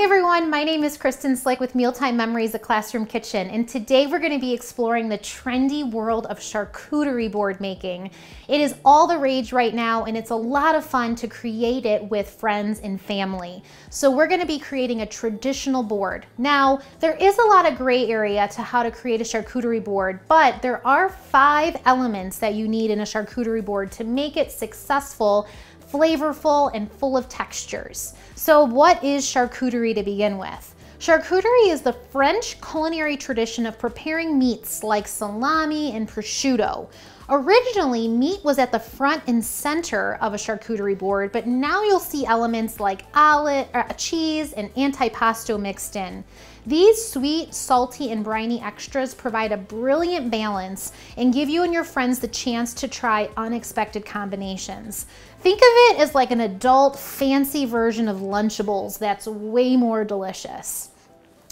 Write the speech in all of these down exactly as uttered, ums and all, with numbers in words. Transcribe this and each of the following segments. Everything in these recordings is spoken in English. Hi everyone, my name is Kristyn Slick with Mealtime Memories, a Classroom Kitchen, and today we're going to be exploring the trendy world of charcuterie board making. It is all the rage right now, and it's a lot of fun to create it with friends and family. So we're going to be creating a traditional board. Now, there is a lot of gray area to how to create a charcuterie board, but there are five elements that you need in a charcuterie board to make it successful, flavorful, and full of textures. So what is charcuterie to begin with? Charcuterie is the French culinary tradition of preparing meats like salami and prosciutto. Originally, meat was at the front and center of a charcuterie board, but now you'll see elements like olive, or cheese and antipasto mixed in. These sweet, salty, and briny extras provide a brilliant balance and give you and your friends the chance to try unexpected combinations. Think of it as like an adult, fancy version of Lunchables that's way more delicious.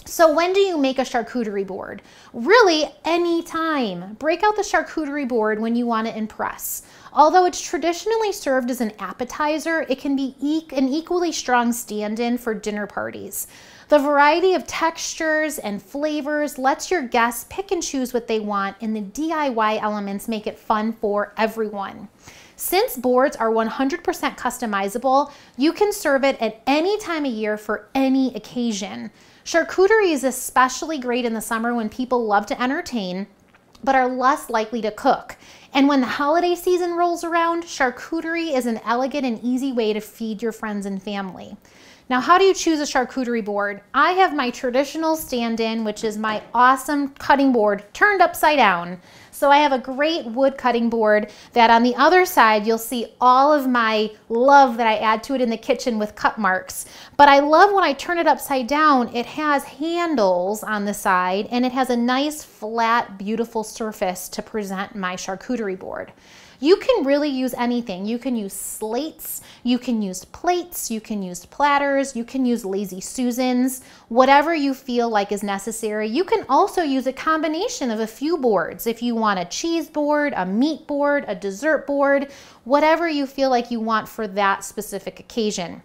So when do you make a charcuterie board? Really, any time. Break out the charcuterie board when you want to impress. Although it's traditionally served as an appetizer, it can be e an equally strong stand-in for dinner parties. The variety of textures and flavors lets your guests pick and choose what they want, and the D I Y elements make it fun for everyone. Since boards are one hundred percent customizable, you can serve it at any time of year for any occasion. Charcuterie is especially great in the summer when people love to entertain, but are less likely to cook. And when the holiday season rolls around, charcuterie is an elegant and easy way to feed your friends and family. Now, how do you choose a charcuterie board? I have my traditional stand-in, which is my awesome cutting board turned upside down. So I have a great wood cutting board that on the other side, you'll see all of my love that I add to it in the kitchen with cut marks. But I love when I turn it upside down, it has handles on the side and it has a nice, flat, beautiful surface to present my charcuterie board. You can really use anything. You can use slates, you can use plates, you can use platters, you can use Lazy Susans, whatever you feel like is necessary. You can also use a combination of a few boards. If you want a cheese board, a meat board, a dessert board, whatever you feel like you want for that specific occasion.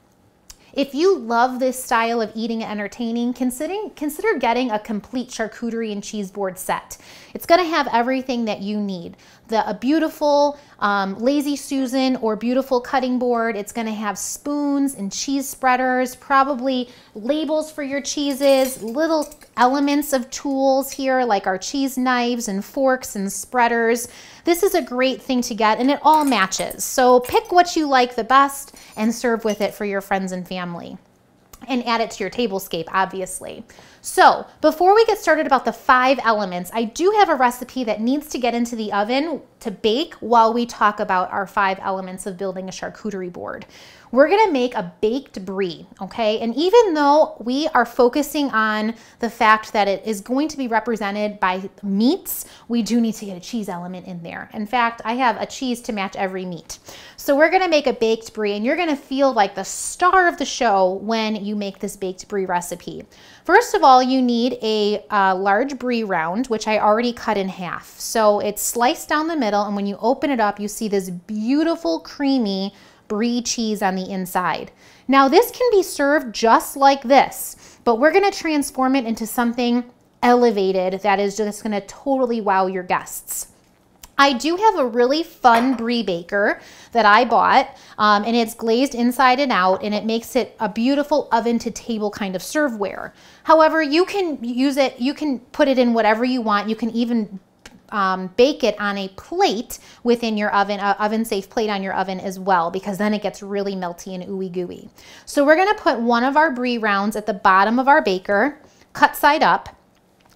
If you love this style of eating and entertaining, consider, consider getting a complete charcuterie and cheese board set. It's gonna have everything that you need. The, a beautiful um, Lazy Susan or beautiful cutting board. It's gonna have spoons and cheese spreaders, probably labels for your cheeses, little elements of tools here like our cheese knives and forks and spreaders. This is a great thing to get and it all matches. So pick what you like the best and serve with it for your friends and family. Family, and add it to your tablescape, obviously. So before we get started about the five elements, I do have a recipe that needs to get into the oven to bake while we talk about our five elements of building a charcuterie board. We're gonna make a baked brie, okay? And even though we are focusing on the fact that it is going to be represented by meats, we do need to get a cheese element in there. In fact, I have a cheese to match every meat. So we're gonna make a baked brie and you're gonna feel like the star of the show when you make this baked brie recipe. First of all, you need a uh, large brie round, which I already cut in half. So it's sliced down the middle and when you open it up, you see this beautiful creamy brie cheese on the inside. Now this can be served just like this, but we're gonna transform it into something elevated that is just gonna totally wow your guests. I do have a really fun brie baker that I bought, um, and it's glazed inside and out, and it makes it a beautiful oven to table kind of serveware. However, you can use it, you can put it in whatever you want. You can even Um, bake it on a plate within your oven, uh, oven safe plate on your oven as well, because then it gets really melty and ooey gooey. So we're gonna put one of our brie rounds at the bottom of our baker, cut side up.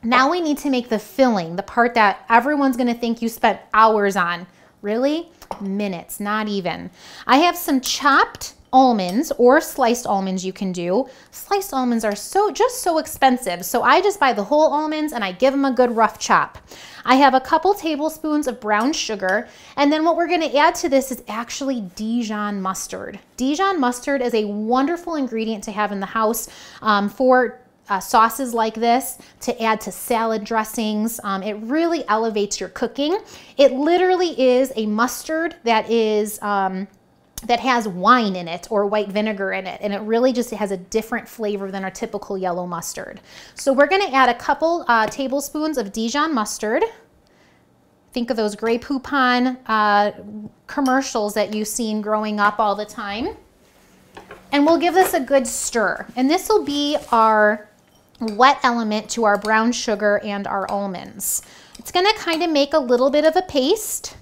Now we need to make the filling, the part that everyone's gonna think you spent hours on. Really? Minutes, not even. I have some chopped almonds or sliced almonds you can do. Sliced almonds are so just so expensive, so I just buy the whole almonds and I give them a good rough chop. I have a couple tablespoons of brown sugar, and then what we're gonna add to this is actually Dijon mustard. Dijon mustard is a wonderful ingredient to have in the house um, for Uh, sauces like this, to add to salad dressings. Um, it really elevates your cooking. It literally is a mustard that is um, that has wine in it or white vinegar in it, and it really just has a different flavor than our typical yellow mustard. So we're going to add a couple uh, tablespoons of Dijon mustard. Think of those Grey Poupon uh, commercials that you've seen growing up all the time. And we'll give this a good stir. And this will be our wet element to our brown sugar and our almonds. It's going to kind of make a little bit of a paste.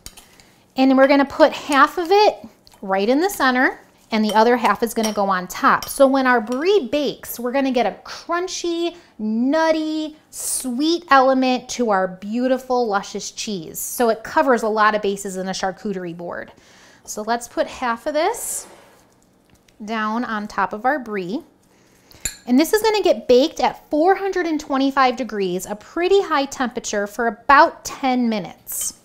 And we're going to put half of it right in the center, and the other half is going to go on top. So when our brie bakes, we're going to get a crunchy, nutty, sweet element to our beautiful, luscious cheese. So it covers a lot of bases in a charcuterie board. So let's put half of this down on top of our brie. And this is going to get baked at four hundred twenty-five degrees, a pretty high temperature, for about ten minutes.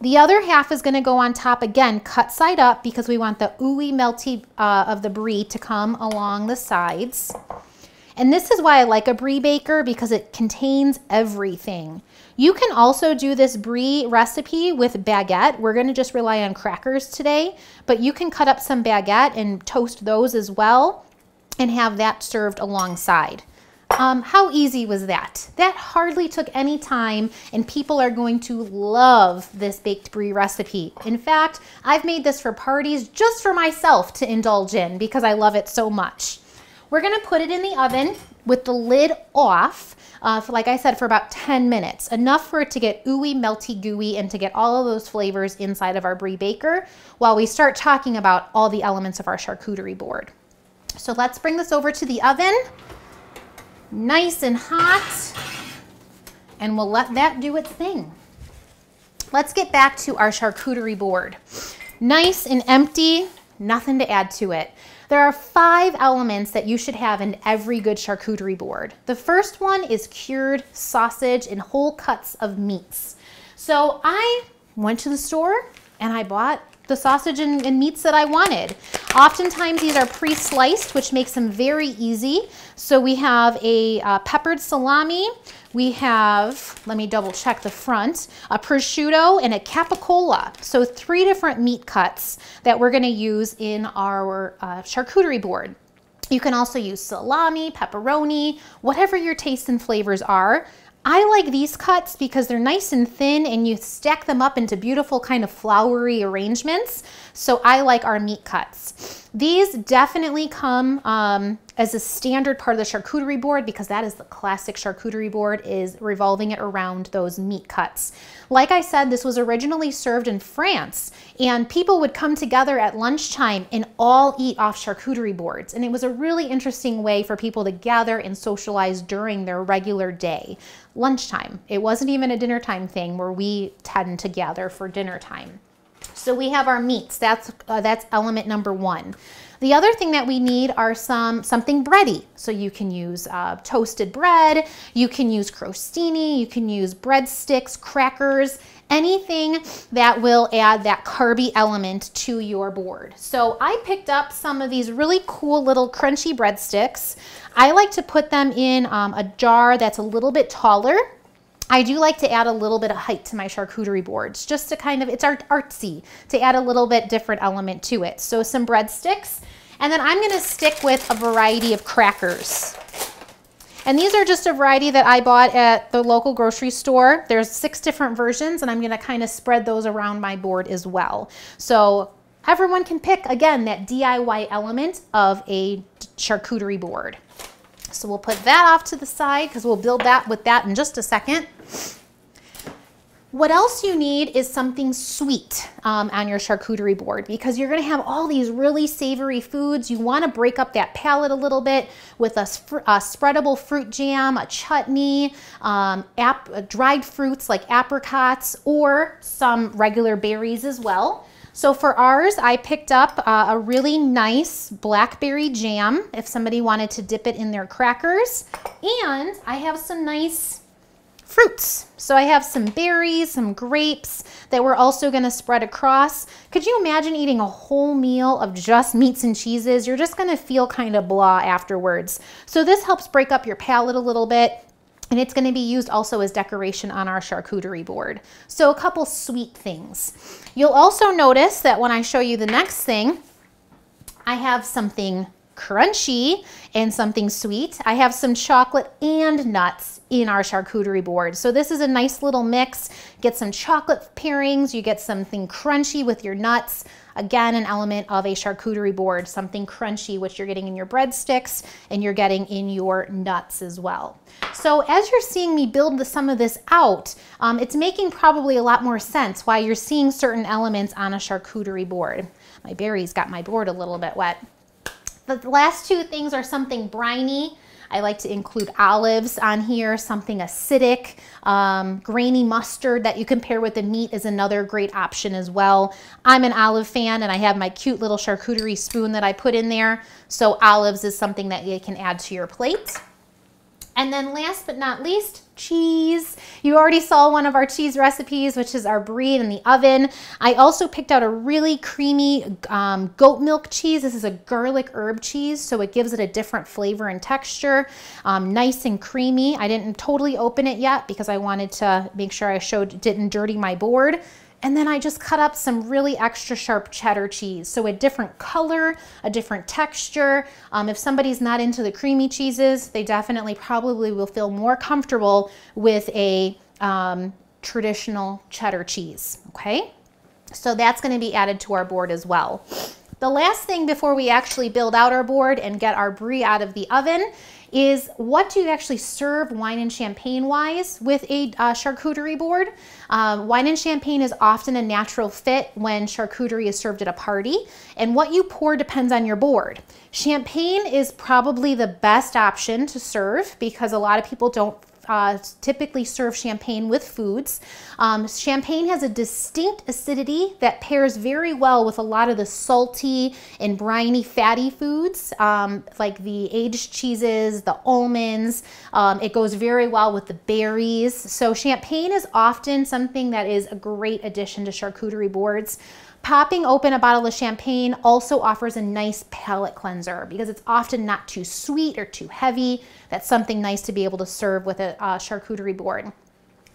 The other half is going to go on top again, cut side up, because we want the ooey melty uh, of the brie to come along the sides. And this is why I like a brie baker, because it contains everything. You can also do this brie recipe with baguette. We're going to just rely on crackers today, but you can cut up some baguette and toast those as well and have that served alongside. Um, how easy was that? That hardly took any time, and people are going to love this baked brie recipe. In fact, I've made this for parties just for myself to indulge in because I love it so much. We're gonna put it in the oven with the lid off, uh, for, like I said, for about ten minutes, enough for it to get ooey, melty, gooey, and to get all of those flavors inside of our brie baker while we start talking about all the elements of our charcuterie board. So let's bring this over to the oven. Nice and hot, and we'll let that do its thing. Let's get back to our charcuterie board. Nice and empty, nothing to add to it. There are five elements that you should have in every good charcuterie board. The first one is cured sausage and whole cuts of meats. So I went to the store and I bought the sausage and, and meats that I wanted. Oftentimes these are pre-sliced, which makes them very easy. So we have a uh, peppered salami, we have, let me double check the front, a prosciutto and a capicola. So three different meat cuts that we're gonna use in our uh, charcuterie board. You can also use salami, pepperoni, whatever your tastes and flavors are. I like these cuts because they're nice and thin, and you stack them up into beautiful kind of flowery arrangements. So I like our meat cuts. These definitely come um, as a standard part of the charcuterie board, because that is the classic charcuterie board, is revolving it around those meat cuts. Like I said, this was originally served in France, and people would come together at lunchtime and all eat off charcuterie boards. And it was a really interesting way for people to gather and socialize during their regular day. Lunchtime. It wasn't even a dinner time thing where we tend to gather for dinner time. So we have our meats. That's uh, that's element number one. The other thing that we need are some something bready. So you can use uh, toasted bread. You can use crostini. You can use breadsticks, crackers, anything that will add that carby element to your board. So I picked up some of these really cool little crunchy breadsticks. I like to put them in um, a jar that's a little bit taller. I do like to add a little bit of height to my charcuterie boards, just to kind of, it's art artsy, to add a little bit different element to it. So some breadsticks, and then I'm gonna stick with a variety of crackers. And these are just a variety that I bought at the local grocery store. There's six different versions, and I'm gonna kind of spread those around my board as well. So everyone can pick, again, that D I Y element of a charcuterie board. So we'll put that off to the side, because we'll build that with that in just a second. What else you need is something sweet um, on your charcuterie board, because you're going to have all these really savory foods. You want to break up that palate a little bit with a, a spreadable fruit jam, a chutney, um, ap dried fruits like apricots, or some regular berries as well. So for ours, I picked up uh, a really nice blackberry jam if somebody wanted to dip it in their crackers. And I have some nice fruits. So I have some berries, some grapes that we're also going to spread across. Could you imagine eating a whole meal of just meats and cheeses? You're just going to feel kind of blah afterwards. So this helps break up your palate a little bit, and it's going to be used also as decoration on our charcuterie board. So a couple sweet things. You'll also notice that when I show you the next thing, I have something crunchy and something sweet. I have some chocolate and nuts in our charcuterie board. So this is a nice little mix. Get some chocolate pairings, you get something crunchy with your nuts. Again, an element of a charcuterie board, something crunchy, which you're getting in your breadsticks and you're getting in your nuts as well. So as you're seeing me build the, some of this out, um, it's making probably a lot more sense why you're seeing certain elements on a charcuterie board. My berries got my board a little bit wet. The last two things are something briny. I like to include olives on here, something acidic, um, grainy mustard that you can pair with the meat is another great option as well. I'm an olive fan and I have my cute little charcuterie spoon that I put in there. So olives is something that you can add to your plate. And then last but not least, cheese. You already saw one of our cheese recipes, which is our brie in the oven. I also picked out a really creamy um, goat milk cheese. This is a garlic herb cheese, so it gives it a different flavor and texture. Um, nice and creamy. I didn't totally open it yet because I wanted to make sure I showed didn't dirty my board. And then I just cut up some really extra sharp cheddar cheese. So a different color, a different texture. Um, if somebody's not into the creamy cheeses, they definitely probably will feel more comfortable with a um, traditional cheddar cheese, okay? So that's gonna be added to our board as well. The last thing before we actually build out our board and get our brie out of the oven is what do you actually serve wine and champagne wise with a uh, charcuterie board? Uh, wine and champagne is often a natural fit when charcuterie is served at a party, and what you pour depends on your board. Champagne is probably the best option to serve because a lot of people don't Uh, typically serve champagne with foods. Um, champagne has a distinct acidity that pairs very well with a lot of the salty and briny fatty foods, um, like the aged cheeses, the almonds. Um, it goes very well with the berries. So champagne is often something that is a great addition to charcuterie boards. Popping open a bottle of champagne also offers a nice palate cleanser because it's often not too sweet or too heavy. That's something nice to be able to serve with a uh, charcuterie board.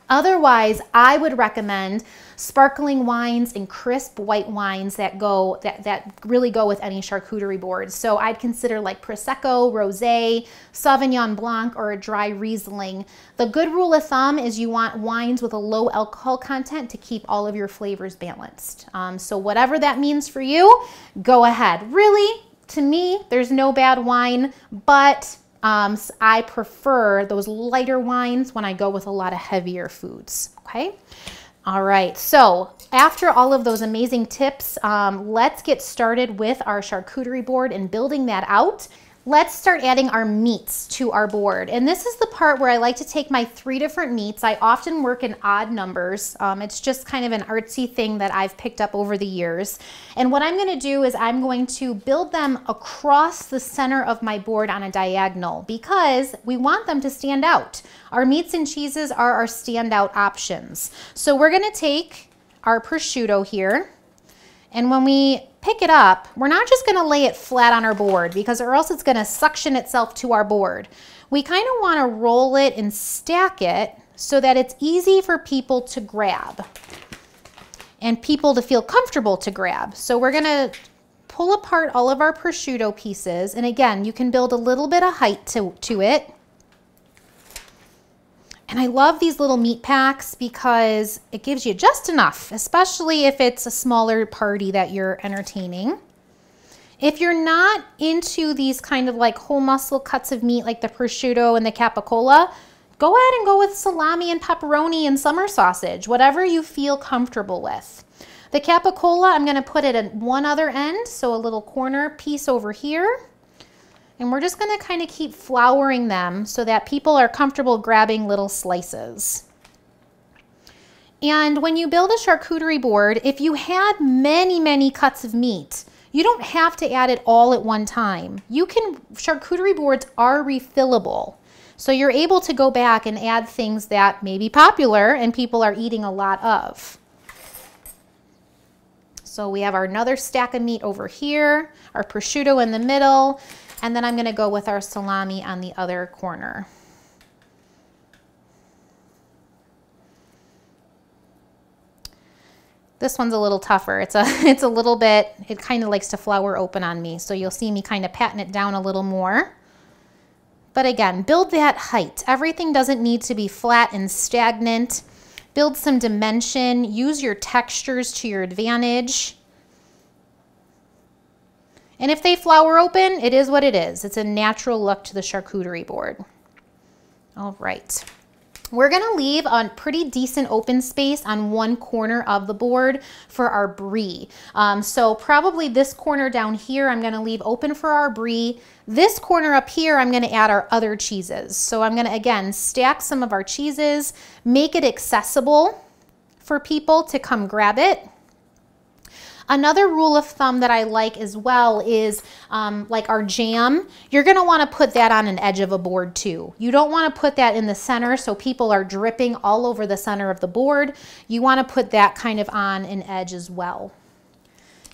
Otherwise, I would recommend sparkling wines and crisp white wines that go that, that really go with any charcuterie board. So I'd consider like Prosecco, Rosé, Sauvignon Blanc, or a dry Riesling. The good rule of thumb is you want wines with a low alcohol content to keep all of your flavors balanced. Um, so whatever that means for you, go ahead. Really, to me, there's no bad wine, but Um, so I prefer those lighter wines when I go with a lot of heavier foods, okay? All right, so after all of those amazing tips, um, let's get started with our charcuterie board and building that out. Let's start adding our meats to our board. And this is the part where I like to take my three different meats. I often work in odd numbers. Um, it's just kind of an artsy thing that I've picked up over the years. And what I'm gonna do is I'm going to build them across the center of my board on a diagonal because we want them to stand out. Our meats and cheeses are our standout options. So we're gonna take our prosciutto here, and when we pick it up, we're not just gonna lay it flat on our board because or else it's gonna suction itself to our board. We kind of wanna roll it and stack it so that it's easy for people to grab and people to feel comfortable to grab. So we're gonna pull apart all of our prosciutto pieces. And again, you can build a little bit of height to, to it. And I love these little meat packs because it gives you just enough, especially if it's a smaller party that you're entertaining. If you're not into these kind of like whole muscle cuts of meat like the prosciutto and the capicola, go ahead and go with salami and pepperoni and summer sausage, whatever you feel comfortable with. The capicola, I'm gonna put it at one other end, so a little corner piece over here. And we're just gonna kind of keep flouring them so that people are comfortable grabbing little slices. And when you build a charcuterie board, if you had many, many cuts of meat, you don't have to add it all at one time. You can, charcuterie boards are refillable. So you're able to go back and add things that may be popular and people are eating a lot of. So we have our another stack of meat over here, our prosciutto in the middle, and then I'm gonna go with our salami on the other corner. This one's a little tougher. It's a, it's a little bit, it kind of likes to flower open on me. So you'll see me kind of patting it down a little more. But again, build that height. Everything doesn't need to be flat and stagnant. Build some dimension. Use your textures to your advantage. And if they flower open, it is what it is. It's a natural look to the charcuterie board. All right. We're gonna leave a pretty decent open space on one corner of the board for our brie. Um, so probably this corner down here, I'm gonna leave open for our brie. This corner up here, I'm gonna add our other cheeses. So I'm gonna, again, stack some of our cheeses, make it accessible for people to come grab it. Another rule of thumb that I like as well is um, like our jam, you're going to want to put that on an edge of a board too. You don't want to put that in the center so people are dripping all over the center of the board. You want to put that kind of on an edge as well.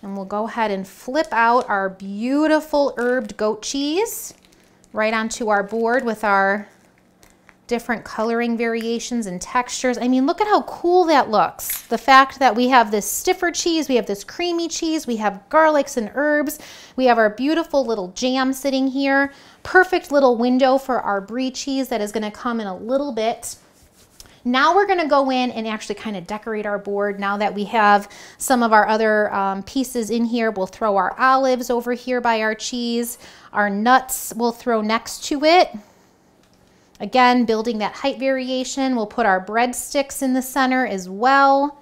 And we'll go ahead and flip out our beautiful herbed goat cheese right onto our board with our different coloring variations and textures. I mean, look at how cool that looks. The fact that we have this stiffer cheese, we have this creamy cheese, we have garlics and herbs, we have our beautiful little jam sitting here. Perfect little window for our brie cheese that is gonna come in a little bit. Now we're gonna go in and actually kind of decorate our board. Now that we have some of our other um, pieces in here, we'll throw our olives over here by our cheese. Our nuts we'll throw next to it. Again, building that height variation, we'll put our breadsticks in the center as well.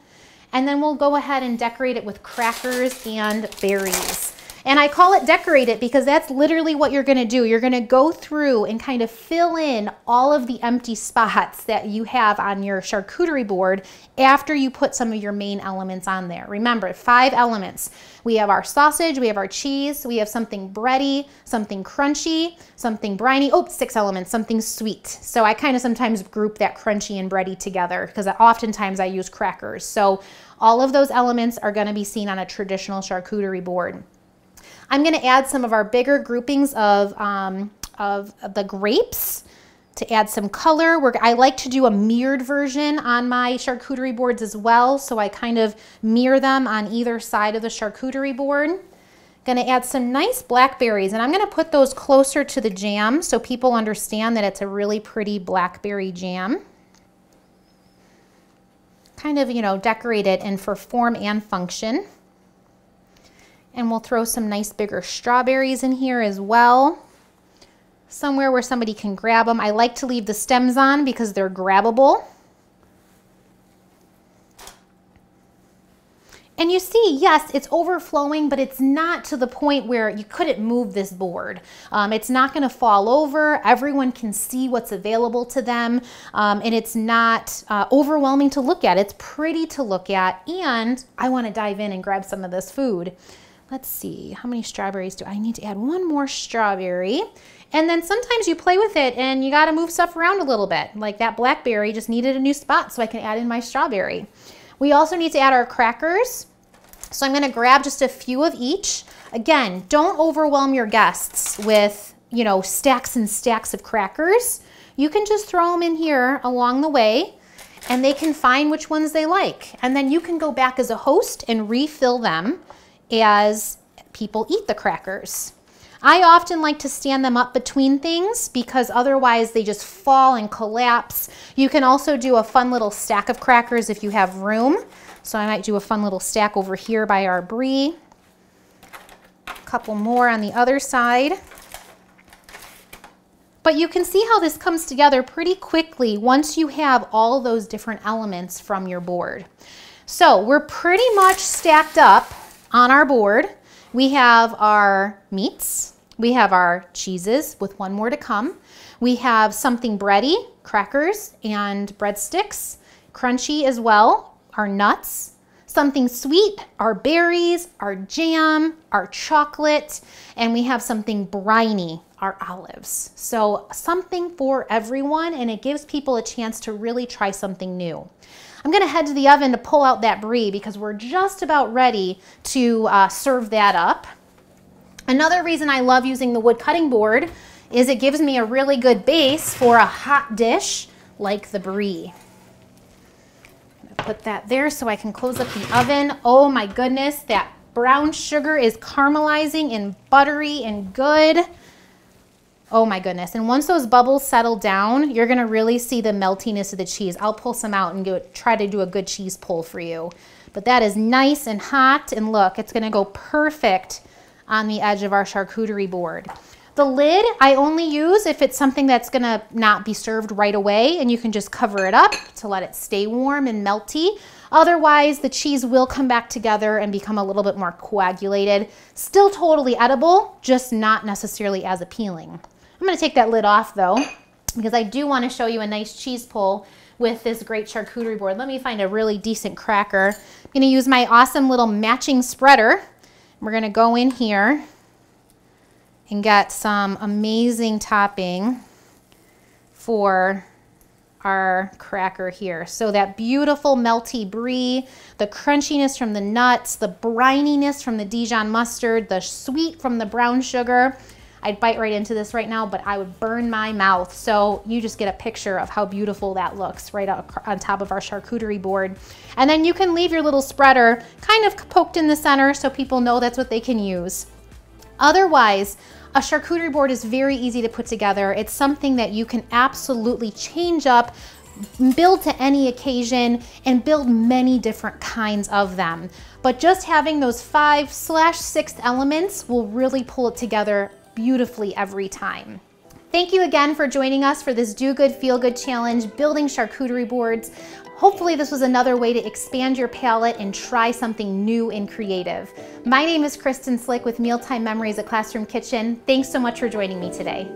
And then we'll go ahead and decorate it with crackers and berries. And I call it decorate it because that's literally what you're gonna do. You're gonna go through and kind of fill in all of the empty spots that you have on your charcuterie board after you put some of your main elements on there. Remember, five elements. We have our sausage, we have our cheese, we have something bready, something crunchy, something briny. Oh, six elements, something sweet. So I kind of sometimes group that crunchy and bready together because oftentimes I use crackers. So all of those elements are gonna be seen on a traditional charcuterie board. I'm gonna add some of our bigger groupings of, um, of the grapes to add some color. We're, I like to do a mirrored version on my charcuterie boards as well, so I kind of mirror them on either side of the charcuterie board. Gonna add some nice blackberries, and I'm gonna put those closer to the jam so people understand that it's a really pretty blackberry jam. Kind of, you know, decorate it and for form and function. And we'll throw some nice bigger strawberries in here as well. Somewhere where somebody can grab them. I like to leave the stems on because they're grabbable. And you see, yes, it's overflowing, but it's not to the point where you couldn't move this board. Um, it's not gonna fall over. Everyone can see what's available to them. Um, and it's not uh, overwhelming to look at. It's pretty to look at. And I wanna dive in and grab some of this food. Let's see, how many strawberries do I need to add? One more strawberry. And then sometimes you play with it and you gotta move stuff around a little bit. Like that blackberry just needed a new spot so I can add in my strawberry. We also need to add our crackers. So I'm gonna grab just a few of each. Again, don't overwhelm your guests with, you know, stacks and stacks of crackers. You can just throw them in here along the way and they can find which ones they like. And then you can go back as a host and refill them as people eat the crackers. I often like to stand them up between things because otherwise they just fall and collapse. You can also do a fun little stack of crackers if you have room. So I might do a fun little stack over here by our brie. A couple more on the other side. But you can see how this comes together pretty quickly once you have all those different elements from your board. So we're pretty much stacked up on our board. We have our meats, we have our cheeses with one more to come. We have something bready, crackers and breadsticks, crunchy as well, our nuts, something sweet, our berries, our jam, our chocolate, and we have something briny, our olives. So something for everyone, and it gives people a chance to really try something new. I'm gonna head to the oven to pull out that brie because we're just about ready to uh, serve that up. Another reason I love using the wood cutting board is it gives me a really good base for a hot dish like the brie. I'm gonna Put that there so I can close up the oven. Oh my goodness, that brown sugar is caramelizing and buttery and good. Oh my goodness. And once those bubbles settle down, you're gonna really see the meltiness of the cheese. I'll pull some out and do it, try to do a good cheese pull for you. But that is nice and hot, and look, it's gonna go perfect on the edge of our charcuterie board. The lid I only use if it's something that's gonna not be served right away, and you can just cover it up to let it stay warm and melty. Otherwise, the cheese will come back together and become a little bit more coagulated. Still totally edible, just not necessarily as appealing. I'm gonna take that lid off though, because I do wanna show you a nice cheese pull with this great charcuterie board. Let me find a really decent cracker. I'm gonna use my awesome little matching spreader. We're gonna go in here and get some amazing topping for our cracker here. So that beautiful melty brie, the crunchiness from the nuts, the brininess from the Dijon mustard, the sweet from the brown sugar. I'd bite right into this right now, but I would burn my mouth. So you just get a picture of how beautiful that looks right out on top of our charcuterie board. And then you can leave your little spreader kind of poked in the center so people know that's what they can use. Otherwise, a charcuterie board is very easy to put together. It's something that you can absolutely change up, build to any occasion, and build many different kinds of them. But just having those five slash six elements will really pull it together beautifully every time. Thank you again for joining us for this Do Good, Feel Good Challenge, building charcuterie boards. Hopefully this was another way to expand your palette and try something new and creative. My name is Kristyn Slick with Mealtime Memories at Classroom Kitchen. Thanks so much for joining me today.